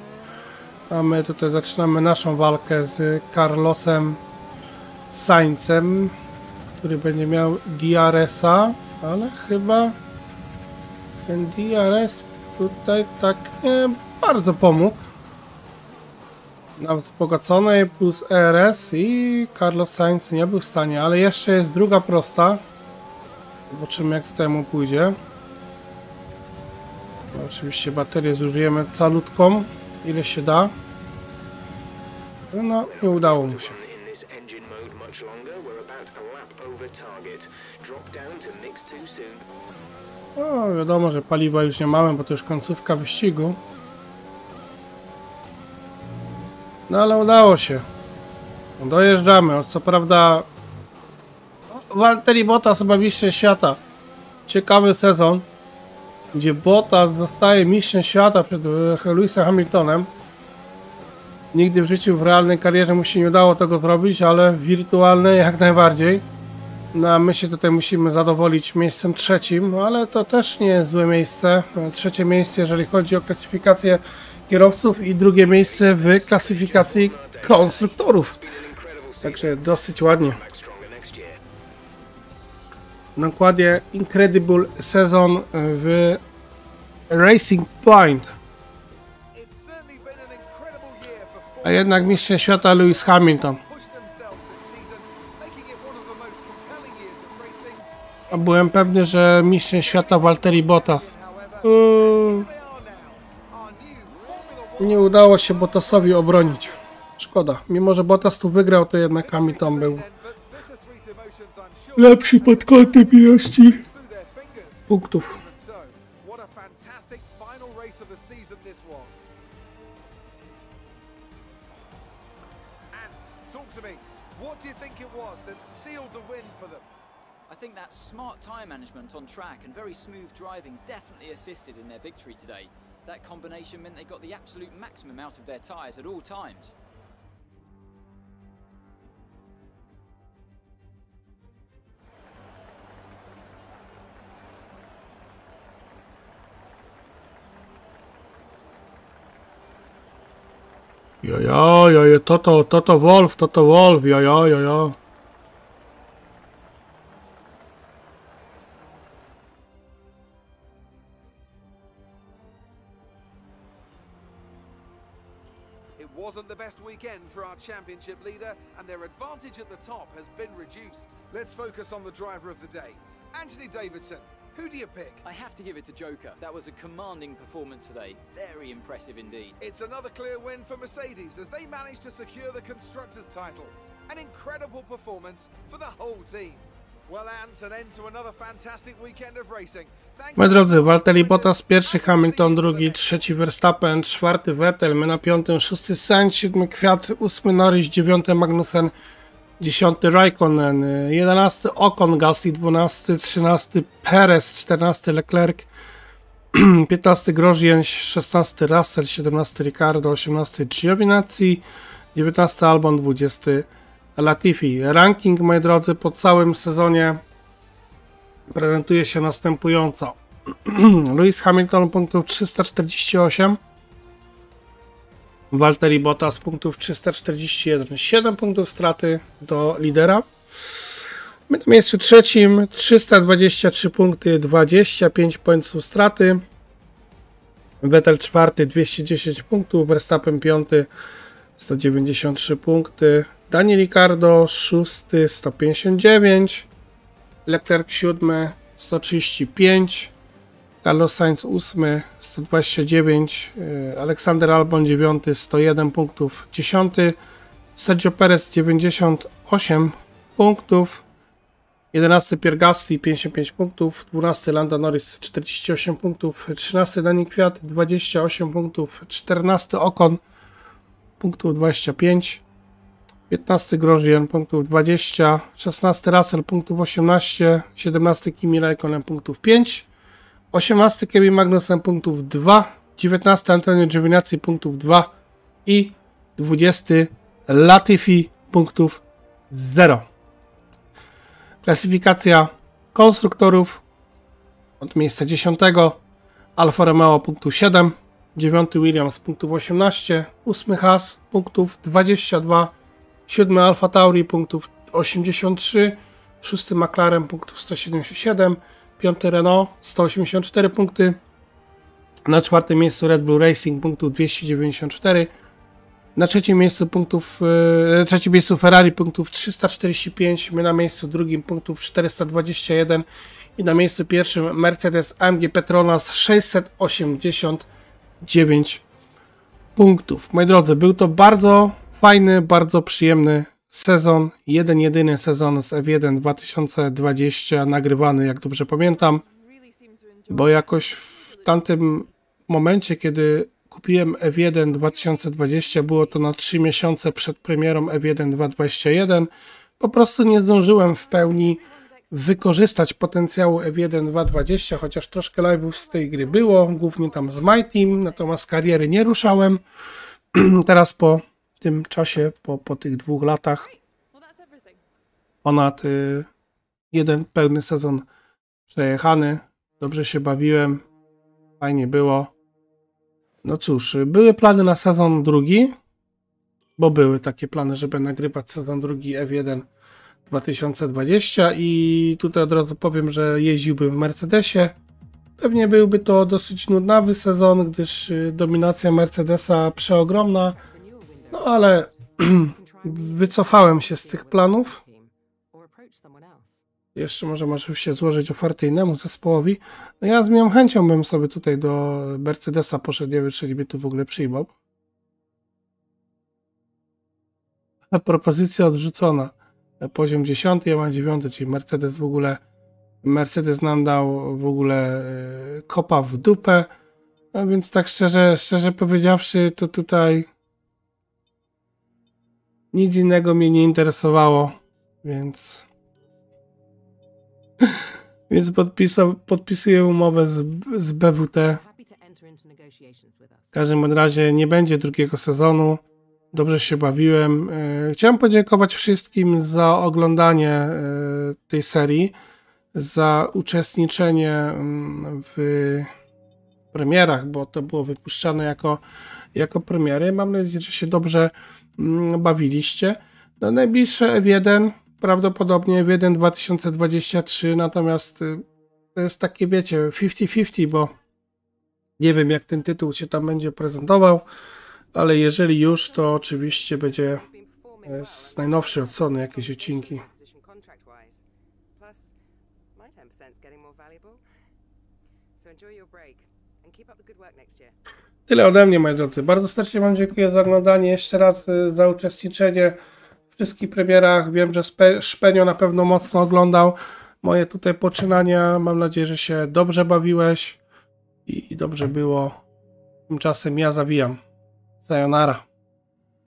A my tutaj zaczynamy naszą walkę z Carlosem Sainzem, który będzie miał D R S a, ale chyba ten D R S tutaj tak nie bardzo pomógł. Nawet wzbogacony plus E R S i Carlos Sainz nie był w stanie, ale jeszcze jest druga prosta. Zobaczymy jak tutaj mu pójdzie. Oczywiście baterię zużyjemy calutką, ile się da. No, nie udało mu się. No, wiadomo, że paliwa już nie mamy, bo to już końcówka wyścigu. No, ale udało się. Dojeżdżamy, co prawda... Valtteri Bottas obawiście świata. Ciekawy sezon, gdzie Bottas zostaje mistrzem świata przed Lewisem Hamiltonem. Nigdy w życiu, w realnej karierze mu się nie udało tego zrobić, ale w wirtualnej jak najbardziej. No a my się tutaj musimy zadowolić miejscem trzecim, ale to też nie jest złe miejsce. Trzecie miejsce, jeżeli chodzi o klasyfikację kierowców i drugie miejsce w klasyfikacji konstruktorów. Także dosyć ładnie. Dokładnie incredible sezon w Racing Point. A jednak mistrzem świata Lewis Hamilton. A byłem pewny, że mistrzem świata Valtteri Bottas. Uuu. nie udało się Bottasowi obronić. Szkoda, mimo że Bottas tu wygrał, to jednak Hamilton był lepszy pod kątem ilości punktów. What do you think it was that sealed the win for them? I think that smart time management on track and very smooth driving definitely assisted in their victory today. That combination meant they got the absolute maximum out of their tyres at all times. Jaja, jaja, Toto, Toto Wolf, Toto Wolf, jaja, jaja. It wasn't the best weekend for our championship leader, and their advantage at the top has been reduced. Let's focus on the driver of the day, Anthony Davidson. Who do you pick? I have to give it to Joker. That was a commanding performance today. Very impressive indeed. It's another clear win for Mercedes as they managed to secure the Constructors' title. An incredible performance for the whole team. Well, Ants, an end to another fantastic weekend of racing. Moi drodzy, Valtteri Bottas pierwszy, Hamilton drugi, trzeci Verstappen, czwarty Vettel, my na piątym, szósty Sainz, siódmy Kwiat, ósmy Norris, dziewiąty Magnussen, dziesiąty Raikkonen, jedenasty Ocon, Gasly, dwunasty, trzynasty Perez, czternasty Leclerc, piętnasty Grosjean, szesnasty Russell, siedemnasty Ricardo, osiemnasty Giovinazzi, dziewiętnasty Albon, dwudziesty Latifi. Ranking, moi drodzy, po całym sezonie prezentuje się następująco. Lewis Hamilton punktów trzysta czterdzieści osiem, Valtteri Bottas punktów trzysta czterdzieści jeden, siedem punktów straty do lidera. My na miejscu trzecim, trzysta dwadzieścia trzy punkty, dwadzieścia pięć punktów straty. Vettel czwarty, dwieście dziesięć punktów, Verstappen piąty, sto dziewięćdziesiąt trzy punkty, Daniil Ricardo szósty, sto pięćdziesiąt dziewięć, Leclerc siódmy, sto trzydzieści pięć, Carlos Sainz ósmy, sto dwadzieścia dziewięć, Aleksander Albon dziewiąty, sto jeden punktów, dziesiąty, Sergio Perez dziewięćdziesiąt osiem punktów, jedenasty Pierre Gasly pięćdziesiąt pięć punktów, dwunasty Lando Norris czterdzieści osiem punktów, trzynasty Daniil Kvyat dwadzieścia osiem punktów, czternasty Ocon punktów dwadzieścia pięć, piętnasty Grosjean punktów dwadzieścia, szesnasty Russell punktów osiemnaście, siedemnasty Kimi Raikkonen punktów pięć, osiemnasty Kevin Magnussen punktów dwa, dziewiętnasty Antonio Giovinazzi punktów dwa i dwudziesty Latifi punktów zero. Klasyfikacja konstruktorów od miejsca dziesiątego Alfa Romeo punktów siedem, dziewiąty Williams punktów osiemnaście, ósmy Haas punktów dwadzieścia dwa, siódmy Alfa Tauri punktów osiemdziesiąt trzy, szósty McLaren punktów sto siedemdziesiąt siedem, piąty Renault sto osiemdziesiąt cztery punkty, na czwartym miejscu Red Bull Racing punktów dwieście dziewięćdziesiąt cztery, na trzecim miejscu punktów, na trzecim miejscu Ferrari punktów trzysta czterdzieści pięć, my na miejscu drugim punktów czterysta dwadzieścia jeden i na miejscu pierwszym Mercedes A M G Petronas sześćset osiemdziesiąt dziewięć punktów. Moi drodzy, był to bardzo fajny, bardzo przyjemny sezon, jeden jedyny sezon z F jeden dwa tysiące dwudziesty, nagrywany, jak dobrze pamiętam, bo jakoś w tamtym momencie, kiedy kupiłem F jeden dwa tysiące dwudziesty, było to na trzy miesiące przed premierą F jeden dwa tysiące dwudziesty jeden, po prostu nie zdążyłem w pełni wykorzystać potencjału F jeden dwa tysiące dwudziesty, chociaż troszkę live'ów z tej gry było, głównie tam z My Team, natomiast kariery nie ruszałem. Teraz po w tym czasie, po, po tych dwóch latach, ponad y, jeden pełny sezon przejechany, dobrze się bawiłem, fajnie było. No cóż, były plany na sezon drugi, bo były takie plany, żeby nagrywać sezon drugi F jeden dwa tysiące dwudziesty i tutaj od razu powiem, że jeździłbym w Mercedesie. Pewnie byłby to dosyć nudnawy sezon, gdyż dominacja Mercedesa przeogromna. No ale wycofałem się z tych planów. Jeszcze może może się złożyć ofertę innemu zespołowi. No ja z miłą chęcią bym sobie tutaj do Mercedesa poszedł, nie wiem, czy by tu w ogóle przyjmował. propozycja odrzucona. Poziom dziesiąty, ja mam dziewiąty, czyli Mercedes w ogóle, Mercedes nam dał w ogóle kopa w dupę. No więc tak szczerze, szczerze powiedziawszy, to tutaj nic innego mnie nie interesowało, więc więc podpisał, podpisuję umowę z, z B W T. W każdym razie nie będzie drugiego sezonu. Dobrze się bawiłem. Chciałem podziękować wszystkim za oglądanie tej serii, za uczestniczenie w premierach, bo to było wypuszczane jako, jako premiery. Mam nadzieję, że się dobrze bawiliście. No, najbliższe F jeden, prawdopodobnie F jeden dwa tysiące dwadzieścia trzy, natomiast to jest takie, wiecie, fifty fifty, bo nie wiem, jak ten tytuł się tam będzie prezentował, ale jeżeli już, to oczywiście będzie z najnowszej odsłony jakieś odcinki. Tyle ode mnie, moi drodzy. Bardzo serdecznie wam dziękuję za oglądanie, jeszcze raz za uczestniczenie w wszystkich premierach. Wiem, że Szpenio na pewno mocno oglądał moje tutaj poczynania. Mam nadzieję, że się dobrze bawiłeś i dobrze było. Tymczasem ja zawijam. Sayonara.